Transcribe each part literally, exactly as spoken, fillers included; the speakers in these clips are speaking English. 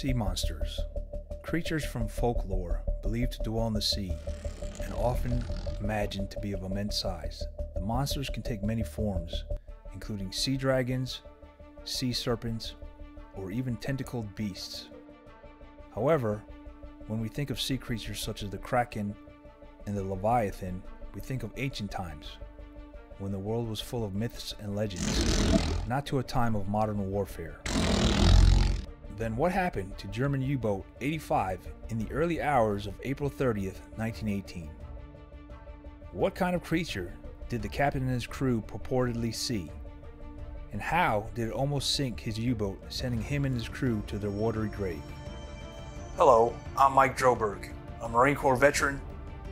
Sea monsters, creatures from folklore believed to dwell in the sea and often imagined to be of immense size. The monsters can take many forms, including sea dragons, sea serpents, or even tentacled beasts. However, when we think of sea creatures such as the Kraken and the Leviathan, we think of ancient times, when the world was full of myths and legends, not to a time of modern warfare. Then what happened to German U-boat eighty-five in the early hours of April thirtieth, nineteen eighteen? What kind of creature did the captain and his crew purportedly see? And how did it almost sink his U-boat, sending him and his crew to their watery grave? Hello, I'm Mike Droberg, a Marine Corps veteran,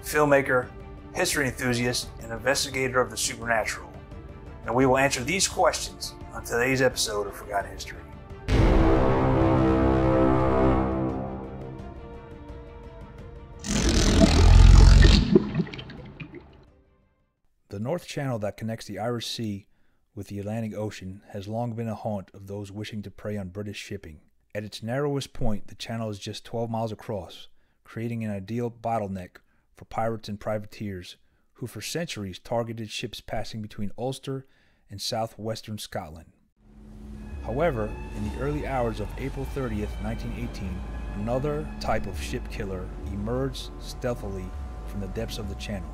filmmaker, history enthusiast, and investigator of the supernatural. And we will answer these questions on today's episode of Forgotten History. The North Channel that connects the Irish Sea with the Atlantic Ocean has long been a haunt of those wishing to prey on British shipping. At its narrowest point, the channel is just twelve miles across, creating an ideal bottleneck for pirates and privateers who for centuries targeted ships passing between Ulster and southwestern Scotland. However, in the early hours of April thirtieth, nineteen eighteen, another type of ship killer emerged stealthily from the depths of the channel.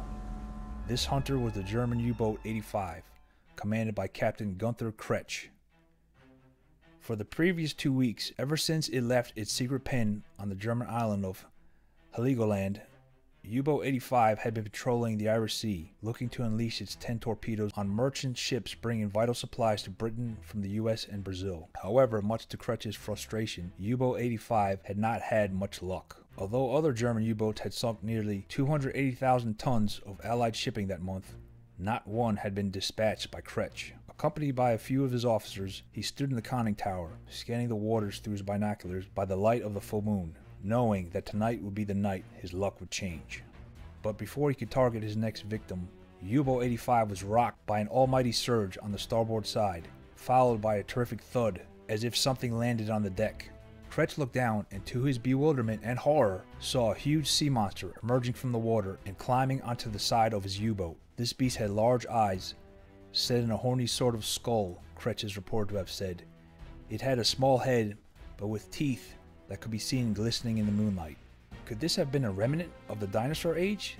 This hunter was the German U-boat eighty-five. Commanded by Captain Gunther Krech. For the previous two weeks, ever since it left its secret pen on the German island of Heligoland, U-boat eighty-five had been patrolling the Irish Sea, looking to unleash its ten torpedoes on merchant ships bringing vital supplies to Britain from the U S and Brazil. However, much to Krech's frustration, U-boat eighty-five had not had much luck. Although other German U-boats had sunk nearly two hundred eighty thousand tons of Allied shipping that month, not one had been dispatched by Krech. Accompanied by a few of his officers, he stood in the conning tower, scanning the waters through his binoculars by the light of the full moon, knowing that tonight would be the night his luck would change. But before he could target his next victim, U-boat eighty-five was rocked by an almighty surge on the starboard side, followed by a terrific thud, as if something landed on the deck. Krech looked down and, to his bewilderment and horror, saw a huge sea monster emerging from the water and climbing onto the side of his U-boat. This beast had large eyes, set in a horny sort of skull, Krech is reported to have said. It had a small head, but with teeth that could be seen glistening in the moonlight. Could this have been a remnant of the dinosaur age?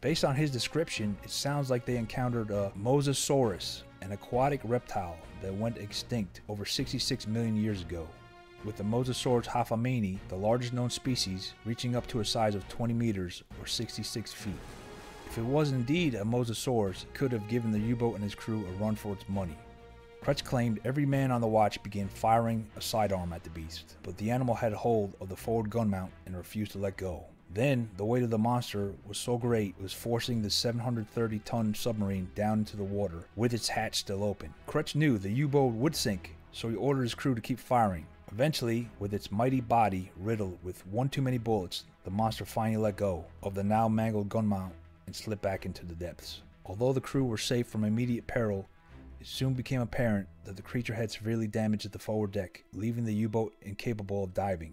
Based on his description, it sounds like they encountered a Mosasaurus, an aquatic reptile that went extinct over sixty-six million years ago, with the Mosasaurus hafamani, the largest known species, reaching up to a size of twenty meters or sixty-six feet. If it was indeed a Mosasaurus, it could have given the U-boat and his crew a run for its money. Krech claimed every man on the watch began firing a sidearm at the beast, but the animal had hold of the forward gun mount and refused to let go. Then, the weight of the monster was so great it was forcing the seven hundred thirty ton submarine down into the water, with its hatch still open. Krech knew the U-boat would sink, so he ordered his crew to keep firing. Eventually, with its mighty body riddled with one too many bullets, the monster finally let go of the now mangled gun mount and slipped back into the depths. Although the crew were safe from immediate peril, it soon became apparent that the creature had severely damaged the forward deck, leaving the U-boat incapable of diving.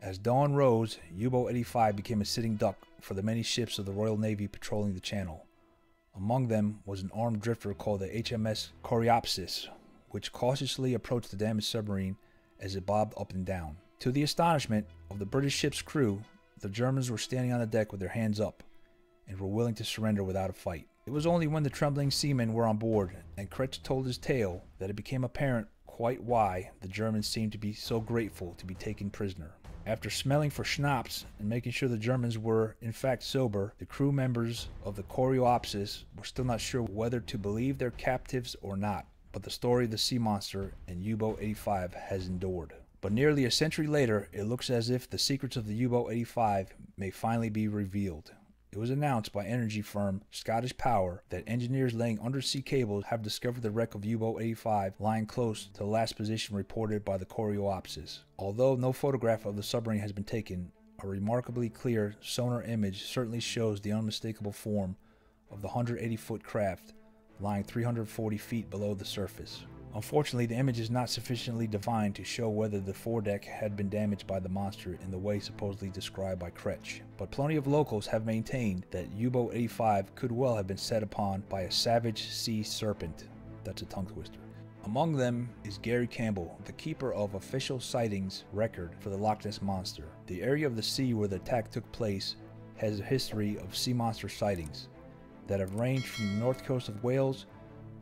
As dawn rose, U-boat eighty-five became a sitting duck for the many ships of the Royal Navy patrolling the channel. Among them was an armed drifter called the H M S Coreopsis, which cautiously approached the damaged submarine as it bobbed up and down. To the astonishment of the British ship's crew, the Germans were standing on the deck with their hands up, and were willing to surrender without a fight. It was only when the trembling seamen were on board and Krech told his tale that it became apparent quite why the Germans seemed to be so grateful to be taken prisoner. After smelling for schnapps and making sure the Germans were in fact sober, the crew members of the Coreopsis were still not sure whether to believe their captives or not, but the story of the sea monster and U-boat eighty-five has endured. But nearly a century later, it looks as if the secrets of the U-boat eighty-five may finally be revealed. It was announced by energy firm Scottish Power that engineers laying undersea cables have discovered the wreck of U-boat eighty-five lying close to the last position reported by the Coreopsis. Although no photograph of the submarine has been taken, a remarkably clear sonar image certainly shows the unmistakable form of the one hundred eighty foot craft lying three hundred forty feet below the surface. Unfortunately, the image is not sufficiently defined to show whether the foredeck had been damaged by the monster in the way supposedly described by Krech, but plenty of locals have maintained that U boat eighty-five could well have been set upon by a savage sea serpent. That's a tongue twister. Among them is Gary Campbell, the keeper of official sightings record for the Loch Ness Monster. The area of the sea where the attack took place has a history of sea monster sightings that have ranged from the north coast of Wales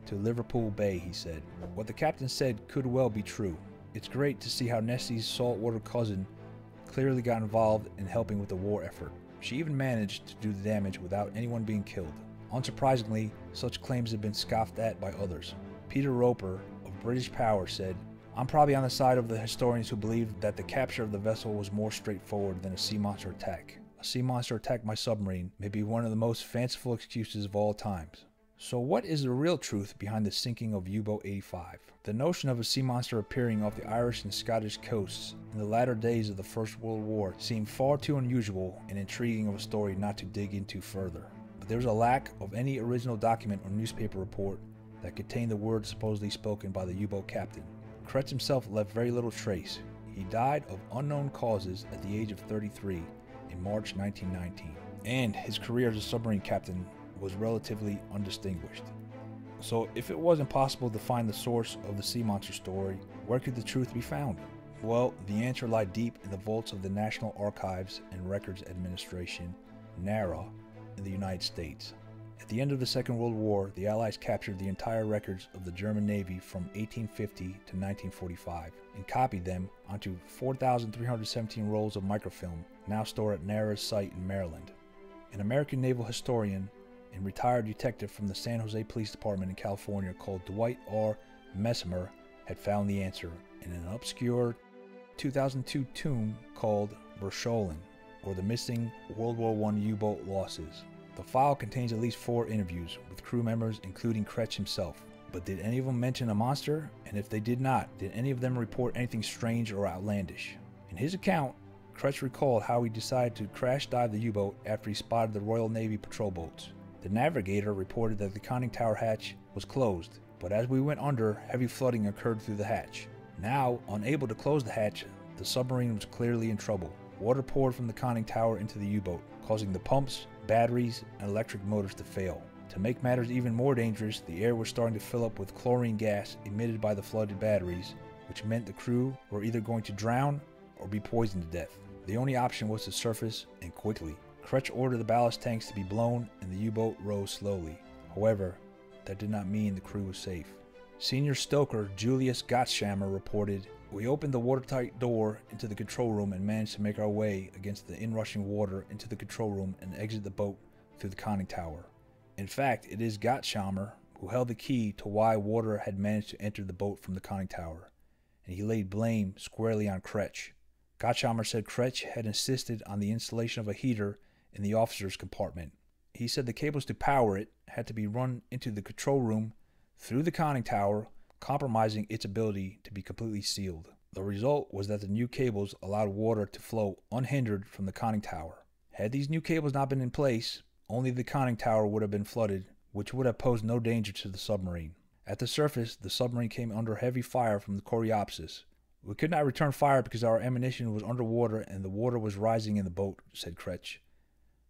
to Liverpool Bay, he said. What the captain said could well be true. It's great to see how Nessie's saltwater cousin clearly got involved in helping with the war effort. She even managed to do the damage without anyone being killed. Unsurprisingly, such claims have been scoffed at by others. Peter Roper of British Power said, "I'm probably on the side of the historians who believe that the capture of the vessel was more straightforward than a sea monster attack. A sea monster attacked my submarine may be one of the most fanciful excuses of all times." So what is the real truth behind the sinking of U boat eighty-five? The notion of a sea monster appearing off the Irish and Scottish coasts in the latter days of the First World War seemed far too unusual and intriguing of a story not to dig into further. But there's a lack of any original document or newspaper report that contained the words supposedly spoken by the U boat captain. Krech himself left very little trace. He died of unknown causes at the age of thirty-three in March nineteen nineteen, and his career as a submarine captain was relatively undistinguished. So if it wasn't possible to find the source of the sea monster story, where could the truth be found? Well, the answer lied deep in the vaults of the National Archives and Records Administration, NARA, in the United States. At the end of the Second World War, the Allies captured the entire records of the German Navy from eighteen fifty to nineteen forty-five and copied them onto four thousand three hundred seventeen rolls of microfilm, now stored at NARA's site in Maryland. An American naval historian and retired detective from the San Jose Police Department in California called Dwight R. Messimer had found the answer in an obscure two thousand two tomb called Verscheulen, or the Missing World War One U boat Losses. The file contains at least four interviews with crew members, including Krech himself. But did any of them mention a monster? And if they did not, did any of them report anything strange or outlandish? In his account, Krech recalled how he decided to crash dive the U boat after he spotted the Royal Navy patrol boats. The navigator reported that the conning tower hatch was closed, but as we went under, heavy flooding occurred through the hatch. Now, unable to close the hatch, the submarine was clearly in trouble. Water poured from the conning tower into the U boat, causing the pumps, batteries, and electric motors to fail. To make matters even more dangerous, the air was starting to fill up with chlorine gas emitted by the flooded batteries, which meant the crew were either going to drown or be poisoned to death. The only option was to surface, and quickly. Krech ordered the ballast tanks to be blown, and the U boat rose slowly. However, that did not mean the crew was safe. Senior stoker Julius Gottschammer reported, "We opened the watertight door into the control room and managed to make our way against the inrushing water into the control room and exit the boat through the conning tower." In fact, it is Gottschammer who held the key to why water had managed to enter the boat from the conning tower, and he laid blame squarely on Krech. Gottschammer said Krech had insisted on the installation of a heater in the officer's compartment. He said the cables to power it had to be run into the control room through the conning tower, compromising its ability to be completely sealed. The result was that the new cables allowed water to flow unhindered from the conning tower. Had these new cables not been in place, only the conning tower would have been flooded, which would have posed no danger to the submarine. At the surface, the submarine came under heavy fire from the Coreopsis. "We could not return fire because our ammunition was underwater and the water was rising in the boat," said Krech.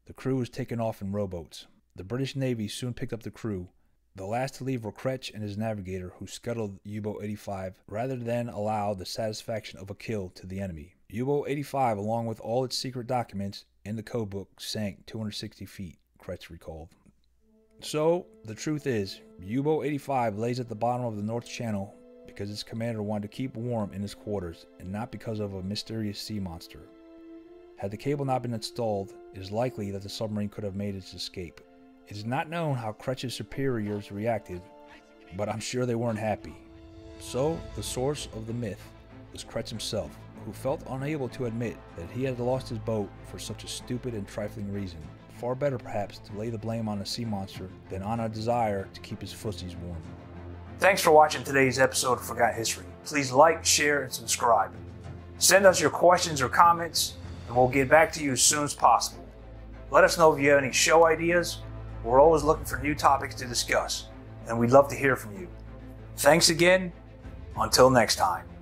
The crew was taken off in rowboats. The British Navy soon picked up the crew. The last to leave were Krech and his navigator, who scuttled U boat eighty-five rather than allow the satisfaction of a kill to the enemy. U boat eighty-five, along with all its secret documents and the code book, sank two hundred sixty feet, Krech recalled. So, the truth is, U boat eighty-five lays at the bottom of the North Channel because its commander wanted to keep warm in his quarters and not because of a mysterious sea monster. Had the cable not been installed, it is likely that the submarine could have made its escape. It is not known how Kretch's superiors reacted, but I'm sure they weren't happy. So, the source of the myth was Krech himself, who felt unable to admit that he had lost his boat for such a stupid and trifling reason. Far better, perhaps, to lay the blame on a sea monster than on a desire to keep his fussies warm. Thanks for watching today's episode of Forgotten History. Please like, share, and subscribe. Send us your questions or comments, and we'll get back to you as soon as possible. Let us know if you have any show ideas. We're always looking for new topics to discuss, and we'd love to hear from you. Thanks again, Until next time.